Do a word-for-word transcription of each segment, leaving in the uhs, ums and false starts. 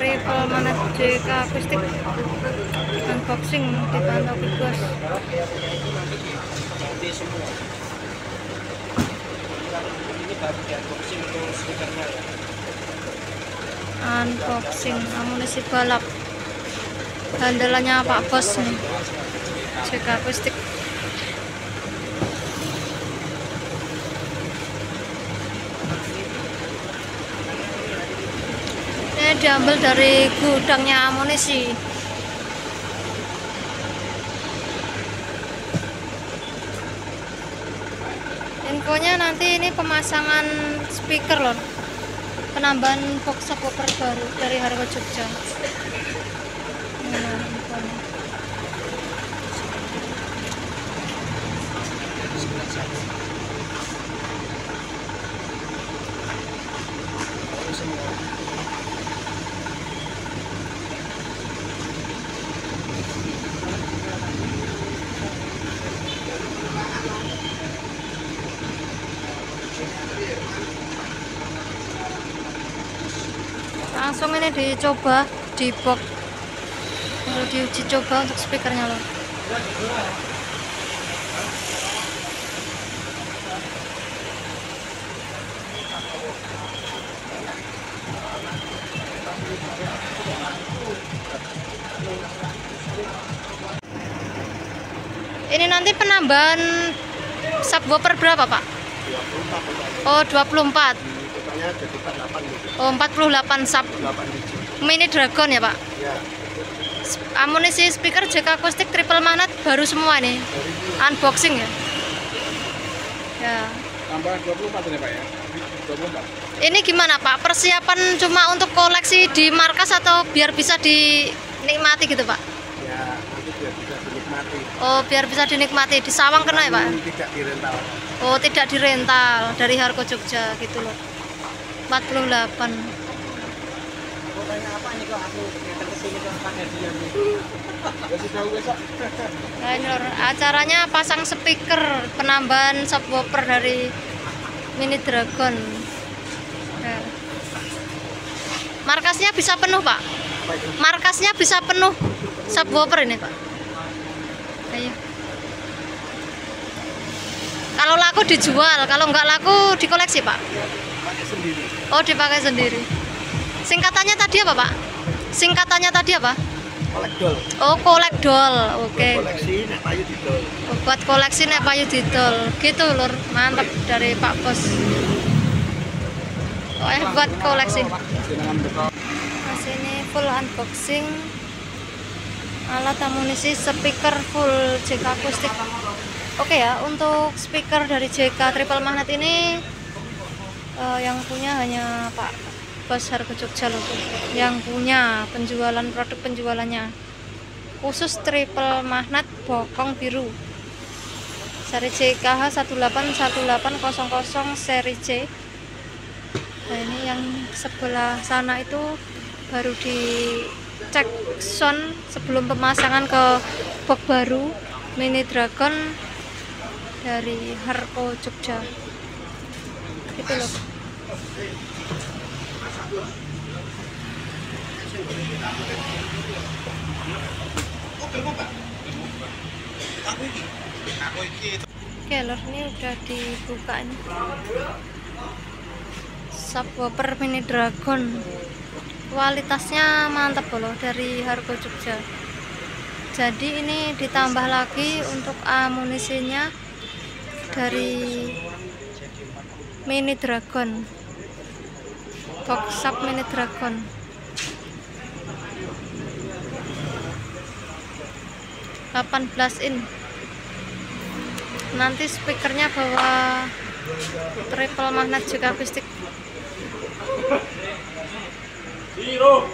Triple Manas J K Akustik unboxing dipantau bebas. Ini baru di unboxing untuk stikernya ya. Unboxing amunisi balap andalannya Pak Bos nih, J K Akustik. Ini diambil dari gudangnya amunisi. Infonya nanti ini pemasangan speaker loh, penambahan box subwoofer baru dari Harco Jogja. Nah, langsung ini dicoba di box, lalu diuji coba untuk speakernya loh. Ini nanti penambahan subwoofer berapa Pak? dua puluh empat. Oh dua puluh empat. Oh empat puluh delapan sub. Mini Dragon ya Pak? Ya. Amunisi speaker J K Akustik Triple Magnat baru semua nih. Unboxing ya. Ya. Tambah dua puluh empat ini Pak ya. dua puluh empat. Ini gimana Pak? Persiapan cuma untuk koleksi di markas atau biar bisa dinikmati gitu Pak? Ya, itu biar bisa dinikmati. Oh, biar bisa dinikmati. Disawang kena ya Pak? Tidak dirental. Oh, tidak dirental dari Harco Jogja gitu loh. empat puluh delapan. Nah, ini lor, acaranya pasang speaker penambahan subwoofer dari Mini Dragon. Nah. Markasnya bisa penuh Pak. Markasnya bisa penuh subwoofer ini Pak. Ayo. Kalau laku dijual, kalau nggak laku dikoleksi Pak. Oh dipakai sendiri. Singkatannya tadi apa Pak? Singkatannya tadi apa? Kolekdol. Oh kolekdol, oke. Okay. Buat koleksi nek payu didol. Buat koleksi nek payu didol, gitu lur, mantap dari Pak Bos. Oh eh, buat koleksi. Mas ini full unboxing alat amunisi speaker full J K Akustik. Oke okay ya, untuk speaker dari J K Triple Magnat ini uh, yang punya hanya Pak Bos Harco Jogja yang punya penjualan produk penjualannya khusus Triple Magnat bokong biru seri C K H satu delapan satu delapan nol nol seri C. Nah ini yang sebelah sana itu baru dicek sound sebelum pemasangan ke box baru Mini Dragon dari Harco Jogja gitu loh. Oke lor, ini udah dibuka ini subwoofer Mini Dragon, kualitasnya mantap loh dari Harco Jogja. Jadi ini ditambah lagi untuk amunisinya dari Mini Dragon, box sub Mini Dragon. delapan belas in. Nanti speakernya bawa Triple Magnat juga Akustik. Zero.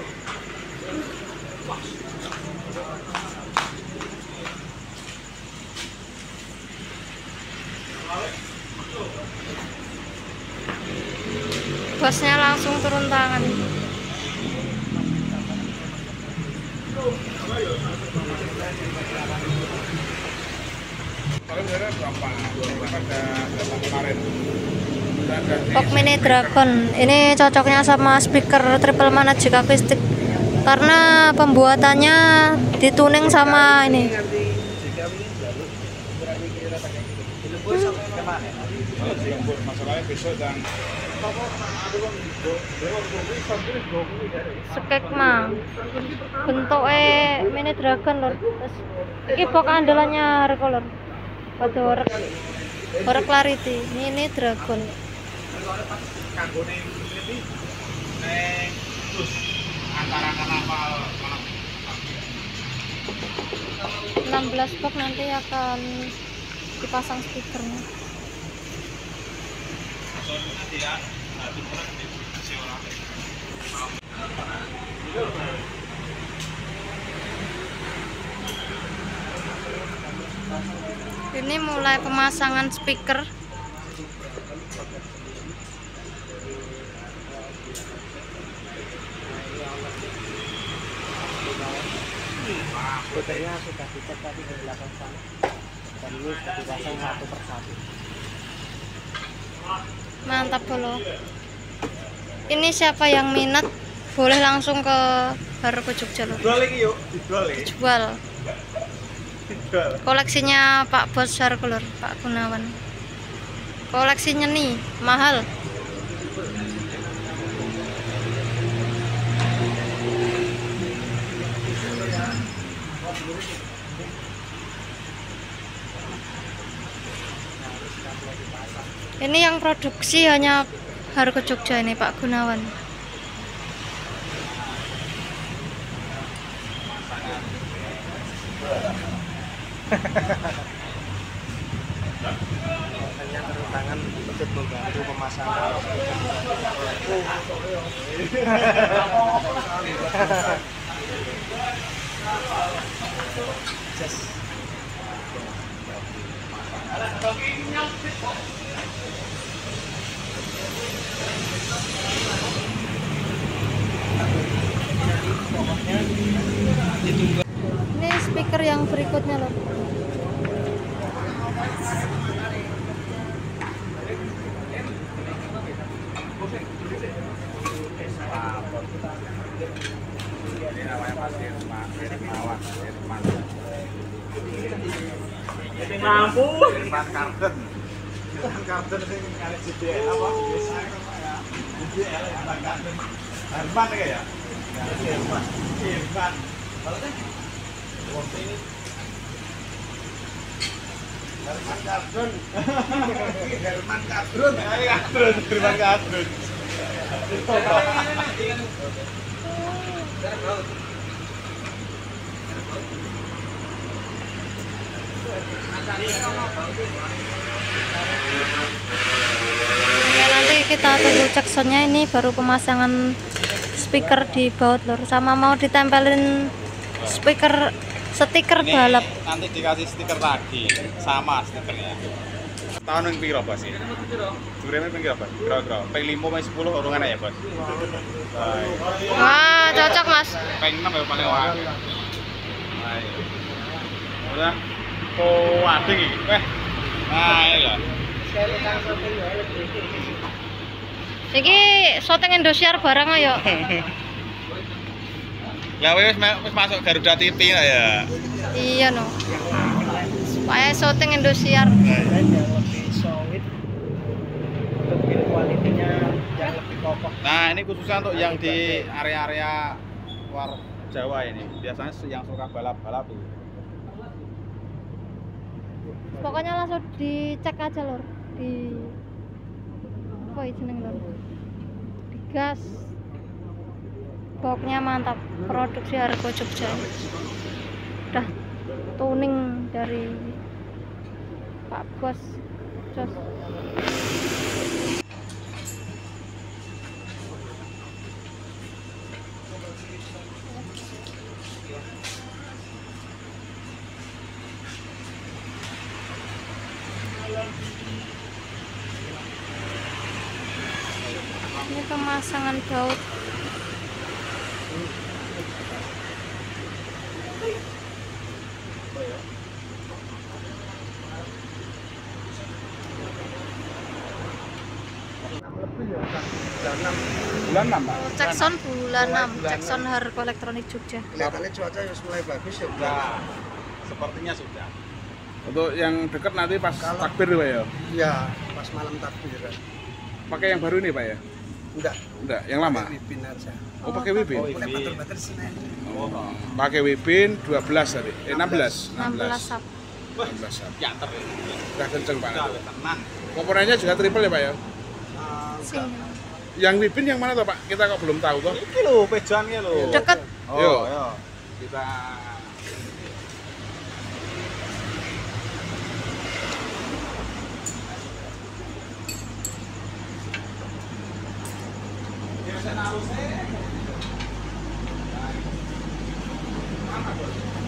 Bosnya langsung turun tangan. Box Mini Dragon ini cocoknya sama speaker Triple Magnat J K Akustik karena pembuatannya dituning sama ini. Skekma bentuknya mini dragon lor. Ini bok andalannya Harco lor. Pada orek orek clarity mini dragon. enam belas bok nanti akan dipasang speakernya. Ini mulai pemasangan speaker. Fotonya sudah dicetak tadi di belakang sana. Dan ini sudah dipasang satu persatu. Mantap loh. Ini siapa yang minat boleh langsung ke Harco Jogja loh. Dijual lagi yuk, dijual. Dijual. Koleksinya Pak Bos Harco lor, Pak Gunawan. Koleksinya nih mahal. Ini yang produksi hanya Harco Jogja ini Pak Gunawan. Hanya tangan untuk membantu pemasangan. Ini speaker yang berikutnya loh. Mampu. Ya, nanti kita tunggu cek soundnya. Ini baru pemasangan speaker di baut lor, sama mau ditempelin speaker stiker ini, balap. Nanti dikasih stiker lagi sama stikernya. Tahun yang piro bos ini? Duremnya piro bos? Kira-kira peng lima peng sepuluh urungan ya bos. Wah cocok mas. Peng enam ya paling wah. Udah. Oh, adeng iki. Weh. Nah, iya. Iki syuting Indosiar bareng ayo. Lah wis wis masuk Garuda T V lah ya. Iya no. Supaya syuting Indosiar. Nah, ini khususnya untuk yang di area-area luar Jawa ini. Biasanya yang suka balap-balap itu. Pokoknya langsung dicek aja lor, di apa jeneng lor, digas. Boknya mantap, produksi Harco Jogja. Udah tuning dari Pak Bos Jos. Ini pemasangan baut. enam lebih ya, enam. bulan enam. Cekson bulan enam, Cekson Harco Elektronik Jogja. Kelihatannya cuaca sudah mulai bagus ya. Nah, sepertinya sudah. Untuk yang dekat nanti pas kalau, takbir Pak ya? Iya, pas malam takbir. Pakai yang baru nih Pak ya? Enggak. Enggak, yang lama? Pakai Wibin aja. Oh, pakai Wibin? Oh, bater-bater sini. Oh, pakai Wibin dua belas tadi, eh enam belas. enam belas. enam belas. enam belas. Ya, tapi udah kenceng Pak. Komponennya juga triple ya Pak ya? Uh, yang Wibin yang mana toh Pak? Kita kok belum tahu toh? Ini loh, pejannya loh. Dekat. Oh, yo. Yo. Kita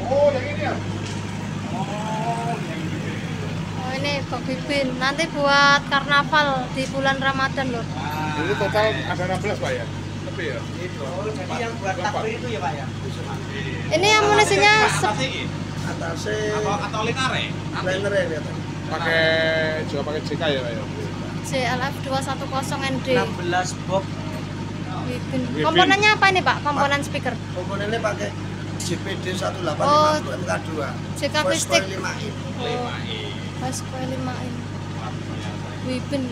Oh, yang ini ya? Oh, yang ini. Oh, ini Pak Bibin. Nanti buat karnaval di bulan Ramadan loh. Ah, jadi total ada enam belas Pak ya? Tapi ya? Itu. Jadi yang buat takbir itu ya Pak ya? Ini amunisinya atasnya atau linare? Linare ya. Pakai juga pakai J K ya Pak ya? C L F dua satu nol N D. enam belas box. Komponennya apa ini Pak? Komponen speaker? Komponennya pakai J P D satu delapan satu delapan nol nol Mk dua. J K Akustik lima i. lima i. Wibin.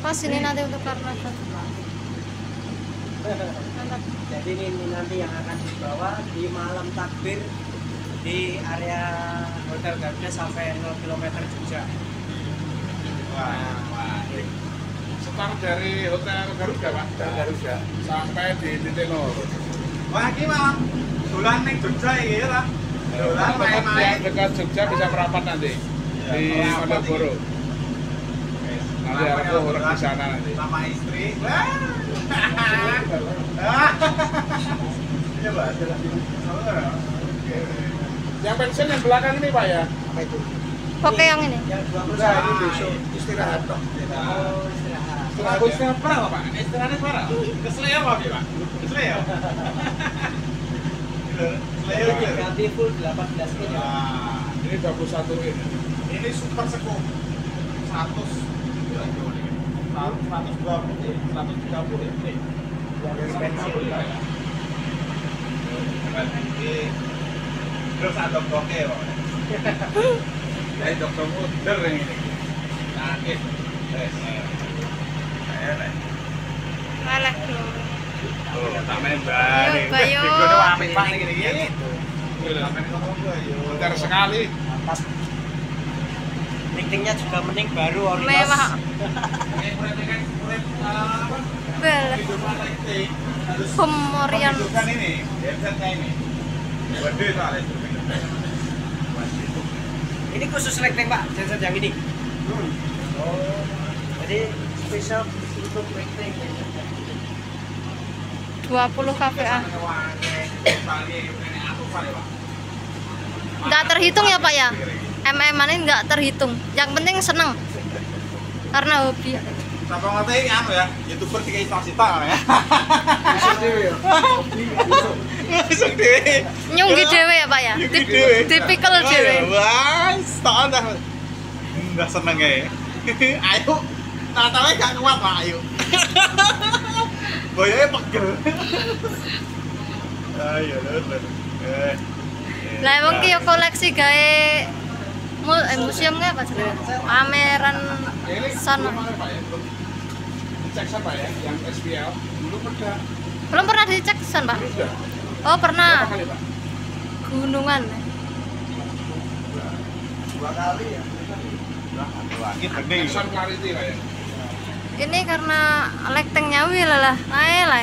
Pas ini nanti untuk karnaval. Jadi ini nanti yang akan dibawa di malam takbir di area Hotel Garuda sampai nol kilometer Jogja. Wah, wah. Start dari Hotel Garuda Pak, Hotel Garuda sampai di titik nol. Wah, ini mah dolan ning Jogja iki ya, Pak. Dolan main-main dekat Jogja bisa merapat nanti ya, di Malioboro. Nanti aku urus di sana nanti. Sama istri. Wah. Iya, Pak. Yang pensiun yang belakang ini Pak ya. Apa itu? Pakai yang ini. Yang dua puluh nah, ini besok istirahat toh. Oh, istirahat. Bagusnya berapa, Pak? Istirahatnya berapa? Kesleo Pak, Pak. Kesleo. Kesleo ganti full delapan belas ini. Nah, ini dua puluh satu ini. Ini super sekop. seratus seratus dua puluh seratus tiga puluh ini. Yang spesial ya. Ini terus ada bokeh, Pak. Dari dokter muter yang ini. Nah, ini. Malah tuh. Tuh, tambahin balik. Bayo. Itu ambil Pak ini gini. Bentar sekali. Mantap. Ringtingnya juga mending baru original. Mewah. Bel. Pemorian. Ini. Headsetnya ini. Gede soalnya. Ini khusus rekting Pak, jenset yang ini. Hmm. Oh. Jadi spesial untuk rekting. dua puluh K V A. Nggak terhitung ya Pak ya? M M ini nggak terhitung. Yang penting seneng. Karena hobi. Sampai ngerti apa ya? YouTuber tiga juta ya. Masuk dewe. Nyunggi dewe ya Pak ya? Tipikal dewe. Wah, setahun dah. Nggak seneng ya. Ayo, tata-tata gak kuat Pak, ayo. Boyanya pegel. Ayo, lho. Nah, emang kaya koleksi gae museumnya apa sih? Pameran sana. Dicek apa ya? Yang S P L belum pernah. Belum pernah dicek sana Pak? Oh pernah. Gunungan. Dua kali ya. Ini karena lighting nyawi lah, naik lah.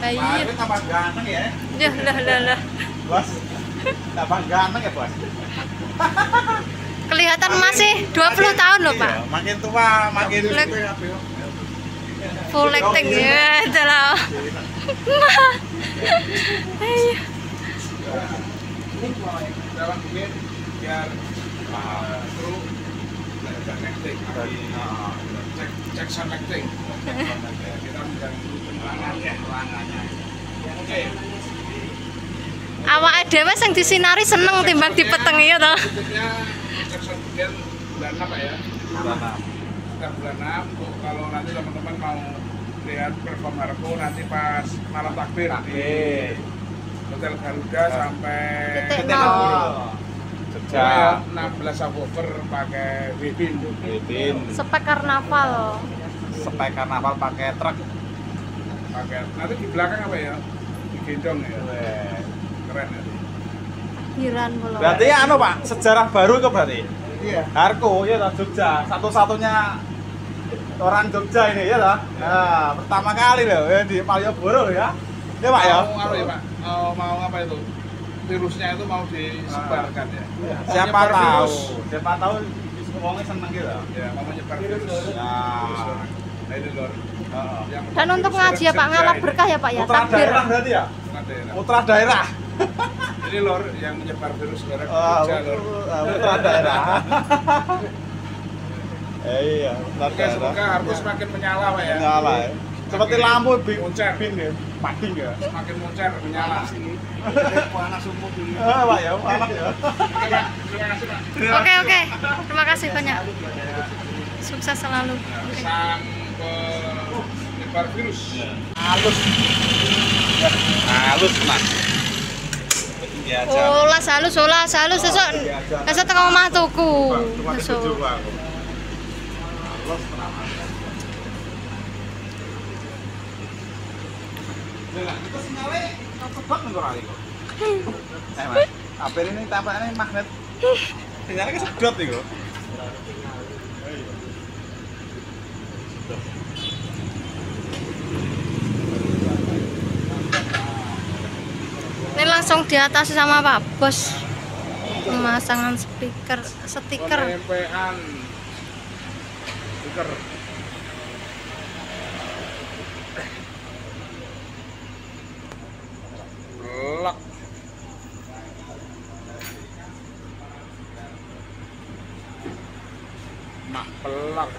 Bayi. Ini tambah ganteng ya? Ya, lah lah lah. Bos, tambah ganteng ya bos. Kelihatan masih dua puluh tahun loh Pak. Makin tua, makin full lighting ya, telah. Iya. Ini dalam duit biar terus cek cek cek cek selecting kita mengganggu ruangannya. Oke. Awak dhewe sing disinari seneng timbang dipetengi ya to. Cek selecting bulan enam ya. Bulan enam. Bulan enam. kalau nanti teman-teman mau lihat perform Harco nanti pas malam takbir di Hotel Garuda sampai Jogja enam belas subwoofer pakai Webin. Webin. Spek karnaval. Spek karnaval pakai truk. Pakai. Nanti di belakang apa ya? Digendong ya. Keren ya. Hiran mulai. Berarti ya anu Pak, sejarah baru itu berarti. Iya. Harco ya toh Jogja, satu-satunya orang Jogja ini ya toh. Iya. Nah, pertama kali loh ya di Malioboro ya. Ya Pak ya. Mau apa ya Pak? Mau, mau apa itu? Virusnya itu mau disebarkan ya. Iya. Siapa tahu, siapa tahu wonge seneng gitu. Ya, mau nyebar virus. Nah. Dan untuk ngaji ya Pak, ngalap berkah ya Pak ya. Takbir berarti ya. Putra daerah. Ini lor yang menyebar virus gara-gara oh, Jogja lor. Putra daerah. Eh iya, putra daerah. Semoga harus semakin menyala Pak ya. Menyala ya. Seperti lampu bing uncer bin ya. Padi ya. Semakin moncer menyala sini. Panas umum dulu. Ah Pak ya, panas ya. Terima kasih Pak. Oke oke. Terima kasih banyak. Sukses selalu. Sang penyebar virus. Halus. Halus Mas. Olah salus, olah salus, sesuk sesuk teko omah tuku. Sesuk. Lah, kita sinale kebak nggo kali kok. Eh, Mas, apel ini tampakane magnet. Sinale kesedot iku. Ini langsung di atas sama Pak Bos pemasangan speaker stiker. Stiker. Lock. Mah pelak.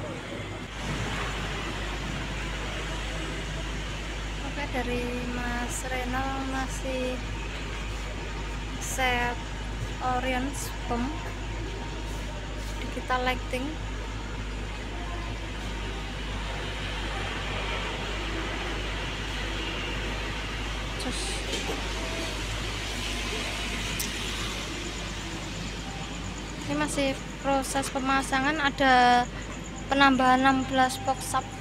Oke, dari Mas Renal masih set orange pump kita lighting. Cus. Ini masih proses pemasangan, ada penambahan enam belas box sub.